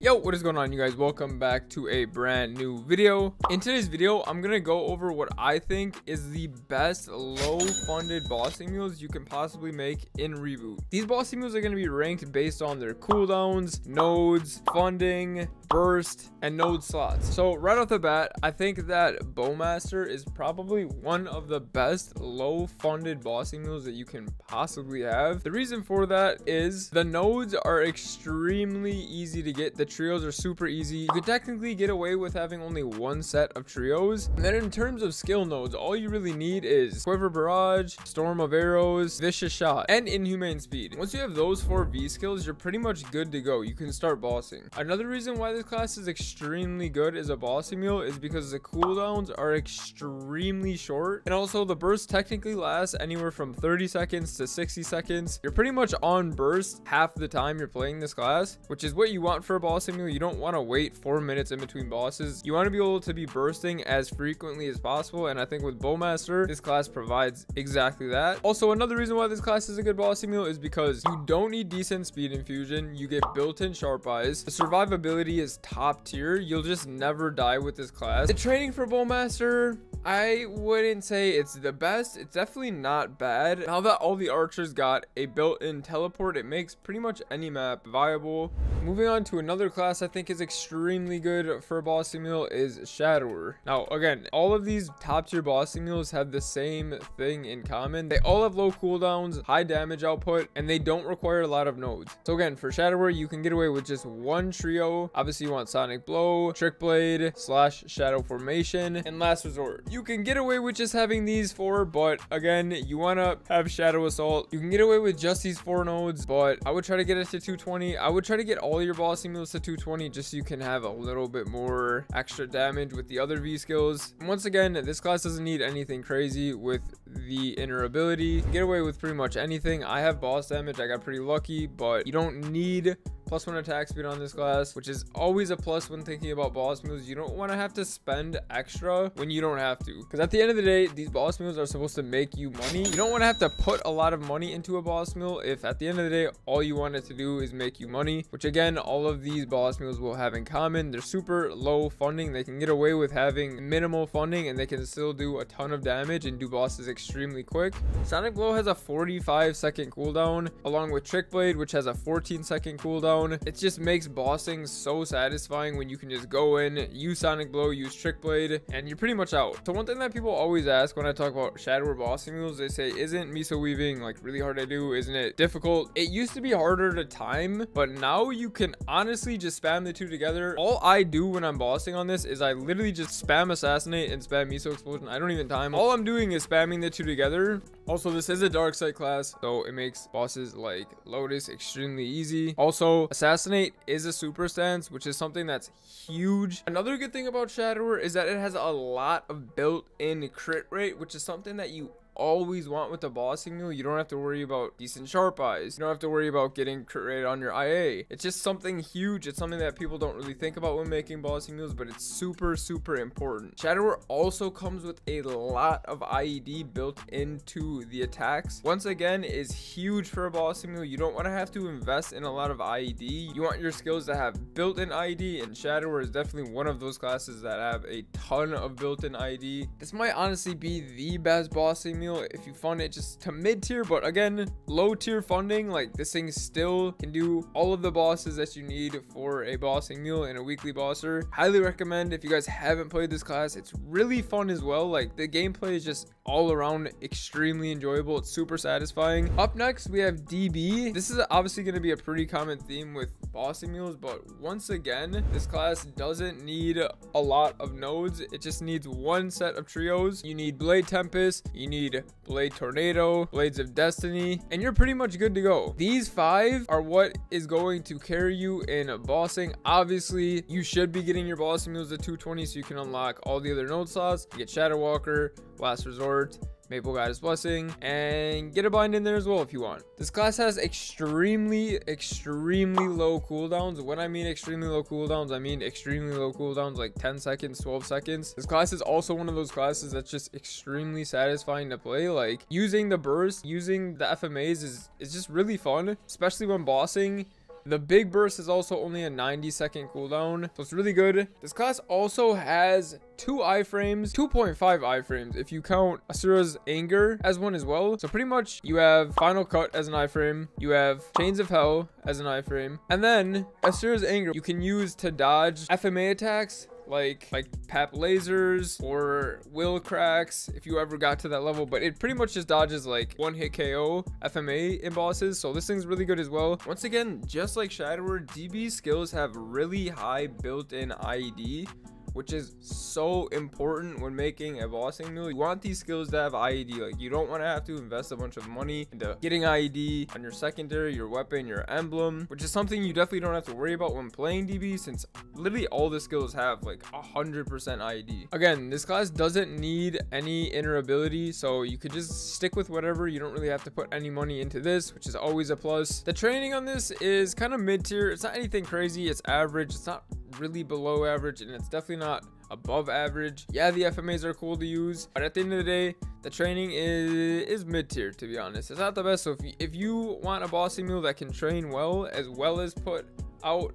Yo, what is going on, you guys? Welcome back to a brand new video. In today's video, I'm gonna go over what I think is the best low funded bossing mules you can possibly make in Reboot. These bossing mules are gonna be ranked based on their cooldowns, nodes, funding, burst, and node slots. So right off the bat, I think that Bowmaster is probably one of the best low funded bossing mules that you can possibly have. The reason for that is the nodes are extremely easy to get. The trios are super easy. You could technically get away with having only one set of trios. And then in terms of skill nodes, all you really need is Quiver Barrage, Storm of Arrows, Vicious Shot, and Inhumane Speed. Once you have those four V skills, you're pretty much good to go. You can start bossing. Another reason why this class is extremely good as a bossing mule is because the cooldowns are extremely short, and also the burst technically lasts anywhere from 30 seconds to 60 seconds. You're pretty much on burst half the time you're playing this class, which is what you want for a bossing mule. You don't want to wait 4 minutes in between bosses. You want to be able to be bursting as frequently as possible, and I think with Bowmaster, this class provides exactly that. Also, another reason why this class is a good bossing mule is because you don't need decent speed infusion. You get built-in sharp eyes. The survivability is top tier. You'll just never die with this class. The training for Bowmaster, I wouldn't say it's the best. It's definitely not bad. Now that all the archers got a built-in teleport, it makes pretty much any map viable. Moving on to another class I think is extremely good for a bossing mule is Shadower. Now again, all of these top tier bossing mules have the same thing in common. They all have low cooldowns, high damage output, and they don't require a lot of nodes. So again, for Shadower, you can get away with just one trio. Obviously you want Sonic Blow, Trick Blade, / Shadow Formation, and Last Resort. You can get away with just having these four, but again, you want to have Shadow Assault. You can get away with just these four nodes, but I would try to get it to 220. I would try to get all your bossing mules to 220 just so you can have a little bit more extra damage with the other V skills. And once again, this class doesn't need anything crazy with the inner ability. Get away with pretty much anything. I have boss damage. I got pretty lucky, but you don't need +1 attack speed on this class, which is always a plus when thinking about boss moves. You don't want to have to spend extra when you don't have to, because at the end of the day, these boss moves are supposed to make you money. You don't want to have to put a lot of money into a boss mule if at the end of the day all you wanted to do is make you money, which again, all of these boss mules will have in common. They're super low funding. They can get away with having minimal funding and they can still do a ton of damage and do bosses extremely quick. Sonic Glow has a 45-second cooldown, along with Trick Blade, which has a 14-second cooldown. It just makes bossing so satisfying when you can just go in, use Sonic Blow, use Trick Blade, and you're pretty much out. So one thing that people always ask when I talk about Shadower bossing mules, they say, isn't Meso Weaving like really hard to do? Isn't it difficult? It used to be harder to time, but now you can honestly just spam the two together. All I do when I'm bossing on this is I literally just spam Assassinate and spam Meso Explosion. I don't even time. All I'm doing is spamming the two together. Also, this is a dark side class, so it makes bosses like Lotus extremely easy. Also, Assassinate is a super stance, which is something that's huge. Another good thing about Shadower is that it has a lot of built-in crit rate, which is something that you always want with the bossing mule. You don't have to worry about decent sharp eyes. You don't have to worry about getting crit rate on your IA. It's just something huge. It's something that people don't really think about when making bossing mules, but it's super important. Shadower also comes with a lot of IED built into the attacks. Once again, is huge for a bossing mule. You don't want to have to invest in a lot of IED. You want your skills to have built-in IED, and Shadower is definitely one of those classes that have a ton of built-in IED. This might honestly be the best bossing mule if you fund it just to mid-tier, but again, low-tier funding, like this thing still can do all of the bosses that you need for a bossing mule and a weekly bosser. Highly recommend if you guys haven't played this class. It's really fun as well. Like, the gameplay is just all around extremely enjoyable. It's super satisfying. Up next, we have DB. This is obviously going to be a pretty common theme with bossing mules, but once again, this class doesn't need a lot of nodes. It just needs one set of trios. You need Blade Tempest, you need Blade Tornado, Blades of Destiny, and you're pretty much good to go. These five are what is going to carry you in bossing. Obviously, you should be getting your bossing mules to 220 so you can unlock all the other node slots. You get Shadow Walker, Last Resort, Maple Goddess Blessing, and get a bind in there as well if you want. This class has extremely low cooldowns. When I mean extremely low cooldowns, I mean extremely low cooldowns, like 10 seconds, 12 seconds. This class is also one of those classes that's just extremely satisfying to play. Like, using the burst, using the FMAs is just really fun, especially when bossing. The Big Burst is also only a 90-second cooldown, so it's really good. This class also has 2 iframes, 2.5 iframes if you count Asura's Anger as one as well. So pretty much you have Final Cut as an iframe, you have Chains of Hell as an iframe, and then Asura's Anger you can use to dodge FMA attacks like pap lasers or will cracks if you ever got to that level, but it pretty much just dodges like one hit KO FMA in bosses, so this thing's really good as well. Once again, just like Shadower, DB skills have really high built-in IED, which is so important when making a bossing move. You want these skills to have IED. Like, you don't want to have to invest a bunch of money into getting IED on your secondary, your weapon, your emblem, which is something you definitely don't have to worry about when playing DB, since literally all the skills have like 100% IED. Again, this class doesn't need any inner ability, so you could just stick with whatever. You don't really have to put any money into this, which is always a plus. The training on this is kind of mid-tier. It's not anything crazy. It's average. It's not really below average, and it's definitely not above average. Yeah, the FMAs are cool to use, but at the end of the day, the training is mid-tier, to be honest. It's not the best. So if you want a bossing move that can train well as put out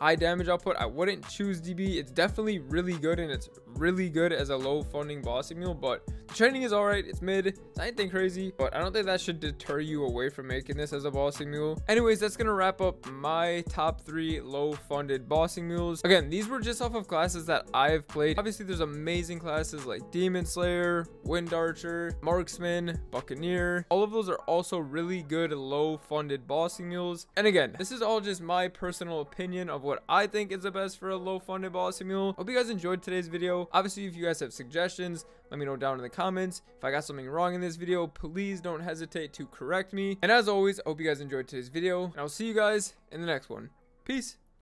high damage output, I wouldn't choose DB. It's definitely really good, and it's really good as a low funding bossing mule, but the training is all right. It's mid. It's not anything crazy, but I don't think that should deter you away from making this as a bossing mule. Anyways, that's gonna wrap up my top 3 low funded bossing mules. Again, these were just off of classes that I've played. Obviously, there's amazing classes like Demon Slayer, Wind Archer, Marksman, Buccaneer. All of those are also really good low funded bossing mules. And again, this is all just my personal opinion of what I think is the best for a low funded bossing mule. Hope you guys enjoyed today's video. Obviously, if you guys have suggestions, let me know down in the comments. If I got something wrong in this video, please don't hesitate to correct me. And as always, I hope you guys enjoyed today's video, and I'll see you guys in the next one. Peace.